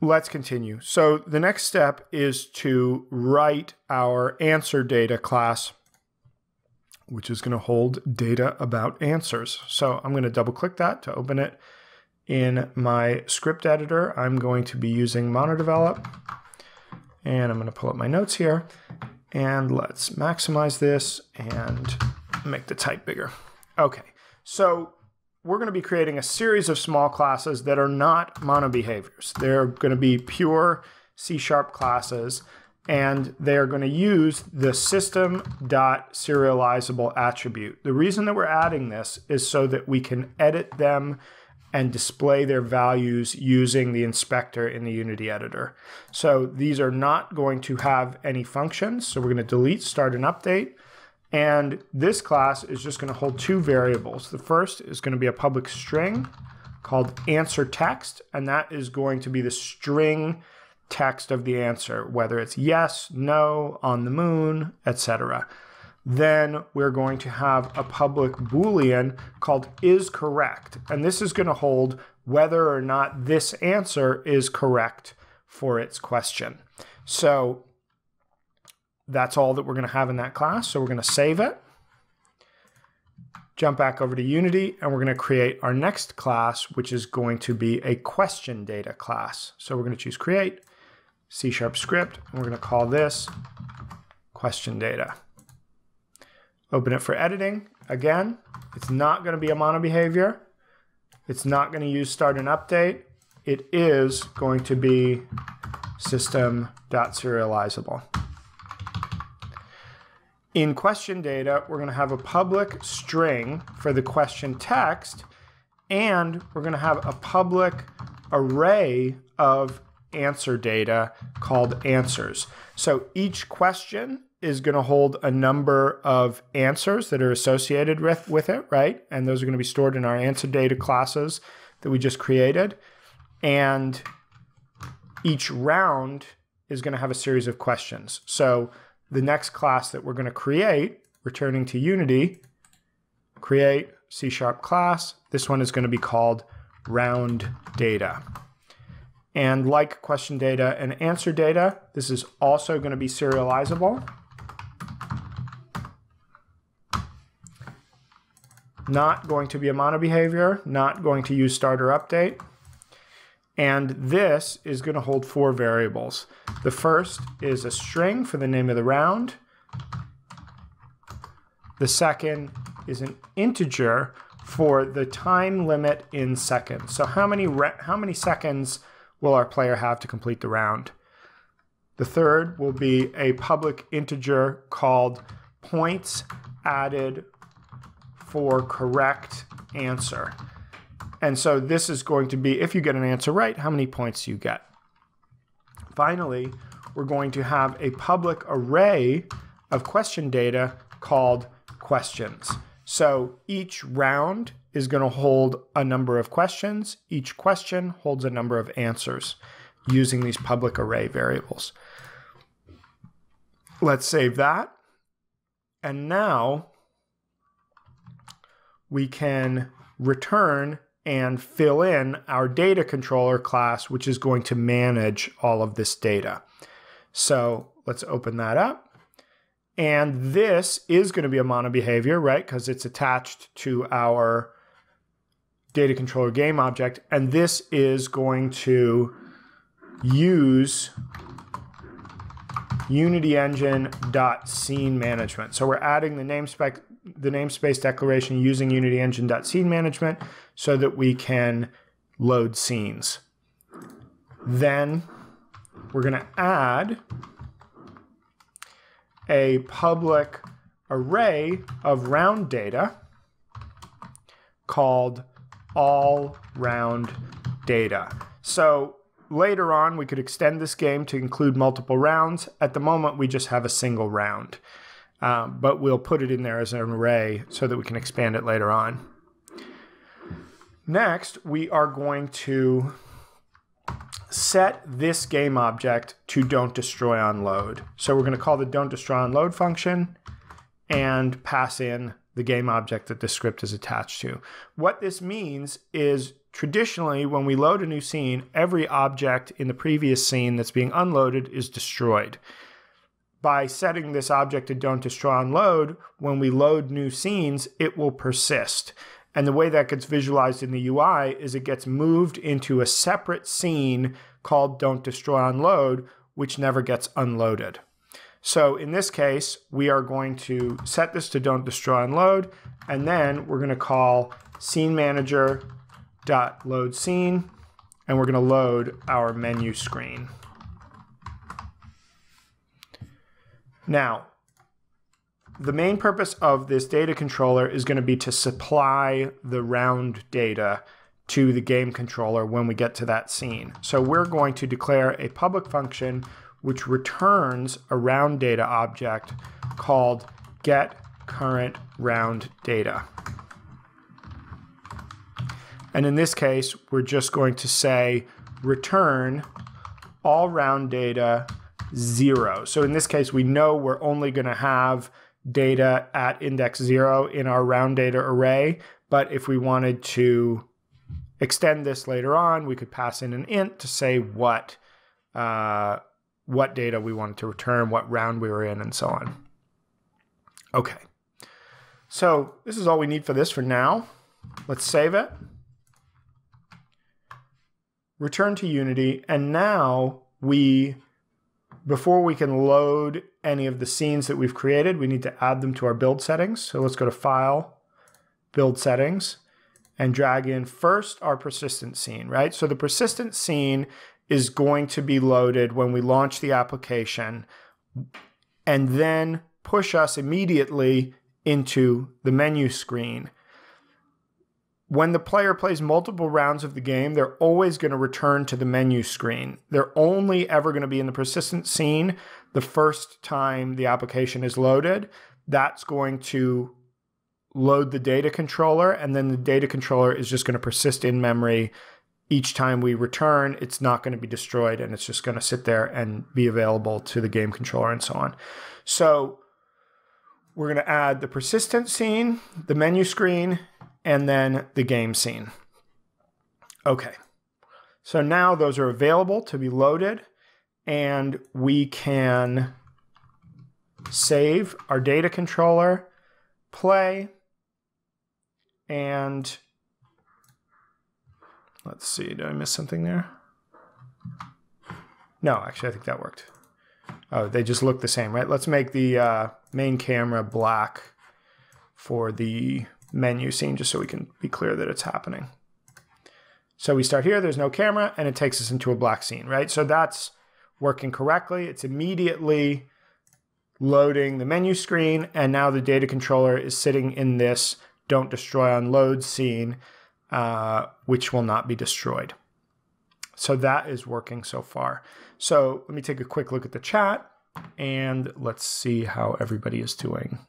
Let's continue. So the next step is to write our AnswerData class, which is going to hold data about answers. So I'm going to double click that to open it. In my script editor, I'm going to be using MonoDevelop, and I'm going to pull up my notes here, and let's maximize this and make the type bigger. Okay, so we're going to be creating a series of small classes that are not monobehaviors. They're going to be pure C# classes, and they are going to use the System.Serializable attribute. The reason that we're adding this is so that we can edit them and display their values using the inspector in the Unity editor. So these are not going to have any functions. So we're going to delete start and update. And this class is just going to hold two variables. The first is going to be a public string called answer text, and that is going to be the string text of the answer, whether it's yes, no, on the moon, etc. Then we're going to have a public Boolean called is correct. And this is going to hold whether or not this answer is correct for its question. So that's all that we're going to have in that class. So we're going to save it, jump back over to Unity, and we're going to create our next class, which is going to be a QuestionData class. So we're going to choose create, C# script, and we're going to call this QuestionData. Open it for editing. Again, it's not going to be a monobehavior. It's not going to use start and update. It is going to be System.Serializable. In QuestionData, we're going to have a public string for the question text, and we're going to have a public array of answer data called answers. So each question is going to hold a number of answers that are associated with it, right? And those are going to be stored in our answer data classes that we just created. And each round is going to have a series of questions. So the next class that we're going to create, returning to Unity, create C# class. This one is going to be called RoundData. And like QuestionData and AnswerData, this is also going to be serializable. Not going to be a monobehavior, not going to use start or update. And this is going to hold four variables. The first is a string for the name of the round. The second is an integer for the time limit in seconds. So how many seconds will our player have to complete the round? The third will be a public integer called points added for correct answer. And so this is going to be, if you get an answer right, how many points you get. Finally, we're going to have a public array of question data called questions. So each round is going to hold a number of questions. Each question holds a number of answers using these public array variables. Let's save that. And now we can return and fill in our data controller class, which is going to manage all of this data. So let's open that up. And this is going to be a monobehavior, right? Because it's attached to our data controller game object. And this is going to use UnityEngine.SceneManagement. So we're adding the namespace declaration using UnityEngine.SceneManagement so that we can load scenes. Then we're going to add a public array of round data called all round data. So later on, we could extend this game to include multiple rounds. At the moment, we just have a single round. But we'll put it in there as an array so that we can expand it later on. Next, we are going to set this game object to DontDestroyOnLoad. So we're going to call the DontDestroyOnLoad function and pass in the game object that the script is attached to. What this means is traditionally, when we load a new scene, every object in the previous scene that's being unloaded is destroyed. By setting this object to Don't Destroy Unload, when we load new scenes, it will persist. And the way that gets visualized in the UI is it gets moved into a separate scene called Don't Destroy Unload, which never gets unloaded. So in this case, we are going to set this to Don't Destroy Unload, and then we're going to call SceneManager.LoadScene, and we're going to load our menu screen. Now, the main purpose of this data controller is going to be to supply the round data to the game controller when we get to that scene. So we're going to declare a public function which returns a round data object called getCurrentRoundData. And in this case, we're just going to say return all round data 0. So in this case, we know we're only going to have data at index 0 in our round data array. But if we wanted to extend this later on, we could pass in an int to say what data we wanted to return, what round we were in, and so on. Okay. So this is all we need for this for now. Let's save it. Return to Unity, and now before we can load any of the scenes that we've created, we need to add them to our build settings. So let's go to File, Build Settings, and drag in first our persistent scene, right? So the persistent scene is going to be loaded when we launch the application and then push us immediately into the menu screen. When the player plays multiple rounds of the game, they're always going to return to the menu screen. They're only ever going to be in the persistent scene the first time the application is loaded. That's going to load the data controller, and then the data controller is just going to persist in memory. Each time we return, it's not going to be destroyed, and it's just going to sit there and be available to the game controller and so on. So we're going to add the persistent scene, the menu screen, and then the game scene. Okay, so now those are available to be loaded, and we can save our data controller, play, and let's see, did I miss something there? No, actually I think that worked. Oh, they just look the same, right? Let's make the main camera black for the menu scene just so we can be clear that it's happening. So we start here, there's no camera, and it takes us into a black scene, right? So that's working correctly. It's immediately loading the menu screen, and now the data controller is sitting in this Don't Destroy Unload scene, which will not be destroyed. So that is working so far. So let me take a quick look at the chat, and let's see how everybody is doing.